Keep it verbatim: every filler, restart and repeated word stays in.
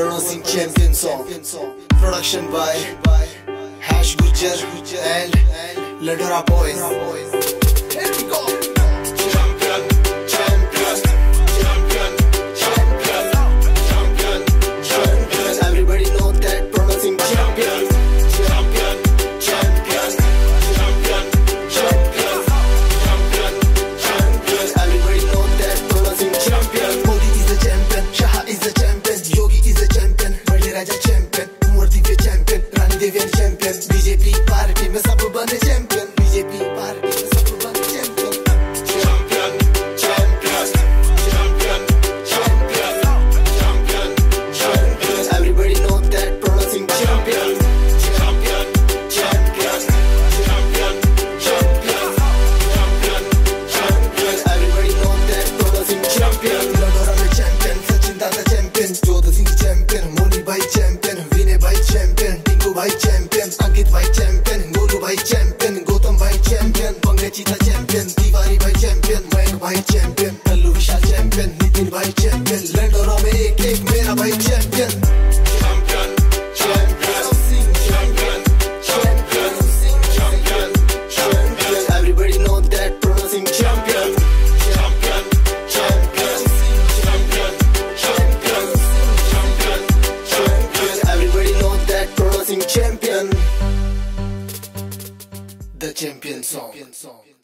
pronouncing champion song. Production by Hesshh, Gujjar and Landhaura Boys. Here we go. Champion, champion, champion, champion, champion, champion. Everybody know that pronouncing champion. Champion, champion, champion, champion, champion, champion. Everybody know that pronouncing champion. Modi is the champion, Shah is the champion, Yogi is the champion, Bade Raja champion, Umar Divi champion, Rani Devi champion. B J P party mein sab bane champion. B J P party mein sab bane champion. Angit by champion, Guru by champion, Gotam by champion, Banga Chita champion, Divari by champion, Banga by champion, Lusha champion, Nitin by champion, Landhaura mein ek ek mera by champion. Champion song.